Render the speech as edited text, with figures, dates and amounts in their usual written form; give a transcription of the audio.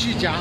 续夹。